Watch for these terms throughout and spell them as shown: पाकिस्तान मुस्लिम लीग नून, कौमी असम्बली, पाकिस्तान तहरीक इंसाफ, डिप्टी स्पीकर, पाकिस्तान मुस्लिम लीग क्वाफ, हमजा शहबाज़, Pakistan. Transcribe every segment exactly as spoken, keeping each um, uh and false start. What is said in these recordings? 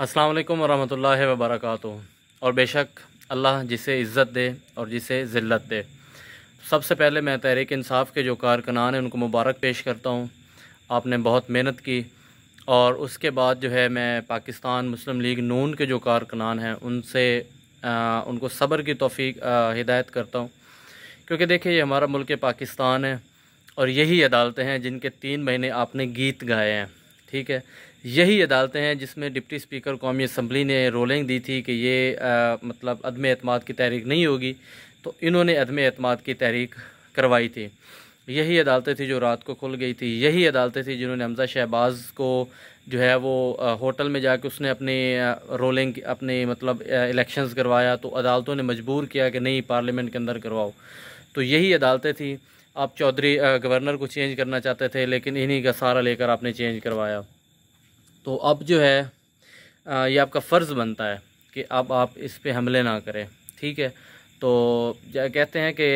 अस्सलाम वालेकुम वरहमतुल्लाहि वबरकातुहू। और बेशक अल्लाह जिसे इज़्ज़त दे और जिसे ज़िल्लत दे। सबसे पहले मैं तहरीक इंसाफ के जो कारकनान हैं उनको मुबारक पेश करता हूँ। आपने बहुत मेहनत की। और उसके बाद जो है मैं पाकिस्तान मुस्लिम लीग नून के जो कारकनान हैं उनसे आ, उनको सब्र की तौफीक हिदायत करता हूँ, क्योंकि देखिए ये हमारा मुल्क पाकिस्तान है और यही अदालतें हैं जिनके तीन महीने आपने गीत गाए हैं। ठीक है, यही अदालतें हैं जिसमें डिप्टी स्पीकर कौमी असम्बली ने रोलिंग दी थी कि ये आ, मतलब अदम एतमाद की तहरीक नहीं होगी, तो इन्होंने अदम एतमाद की तहरीक करवाई थी। यही अदालतें थी जो रात को खुल गई थी। यही अदालतें थी जिन्होंने हमजा शहबाज़ को जो है वो आ, होटल में जाके उसने अपनी रोलिंग अपने मतलब इलेक्शंस करवाया, तो अदालतों ने मजबूर किया कि नहीं पार्लियामेंट के अंदर करवाओ। तो यही अदालतें थी। आप चौधरी गवर्नर को चेंज करना चाहते थे लेकिन इन्हीं का सहारा लेकर आपने चेंज करवाया। तो अब जो है आ, ये आपका फ़र्ज़ बनता है कि अब आप इस पे हमले ना करें। ठीक है, तो कहते हैं कि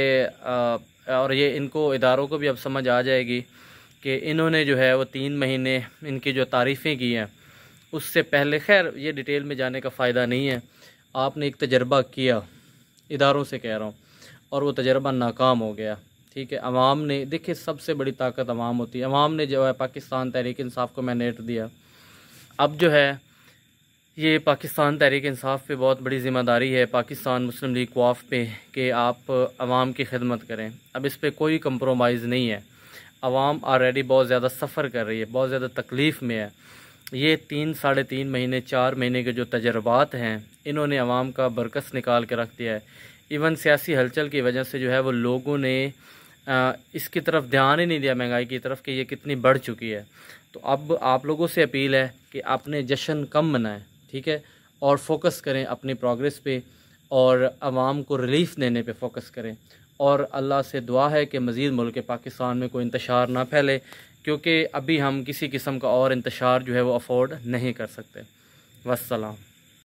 आ, और ये इनको इदारों को भी अब समझ आ जाएगी कि इन्होंने जो है वो तीन महीने इनकी जो तारीफ़ें की हैं उससे पहले, खैर ये डिटेल में जाने का फ़ायदा नहीं है। आपने एक तजर्बा किया, इदारों से कह रहा हूँ, और वो तजर्बा नाकाम हो गया। ठीक है, अवाम ने, देखिए सबसे बड़ी ताकत अवाम होती है, अवाम ने जो है पाकिस्तान तहरीक इंसाफ को मैंडेट दिया। अब जो है ये पाकिस्तान तहरीक इंसाफ पे बहुत बड़ी ज़िम्मेदारी है, पाकिस्तान मुस्लिम लीग क्वाफ पे, कि आप अवाम की खिदमत करें। अब इस पर कोई कंप्रोमाइज़ नहीं है। अवाम ऑलरेडी बहुत ज़्यादा सफ़र कर रही है, बहुत ज़्यादा तकलीफ़ में है। ये तीन साढ़े तीन महीने चार महीने के जो तजर्बात हैं इन्होंने अवाम का बरकस निकाल के रख दिया है। इवन सियासी हलचल की वजह से जो है वो लोगों ने आ, इसकी तरफ ध्यान ही नहीं दिया, महंगाई की तरफ, कि ये कितनी बढ़ चुकी है। तो अब आप लोगों से अपील है कि आपने जश्न कम मनाएं, ठीक है, और फोकस करें अपनी प्रोग्रेस पे और आवाम को रिलीफ देने पे फोकस करें। और अल्लाह से दुआ है कि मज़ीद मुल्क पाकिस्तान में कोई इंतशार ना फैले, क्योंकि अभी हम किसी किस्म का और इंतशार जो है वो अफोर्ड नहीं कर सकते। वस्सलाम।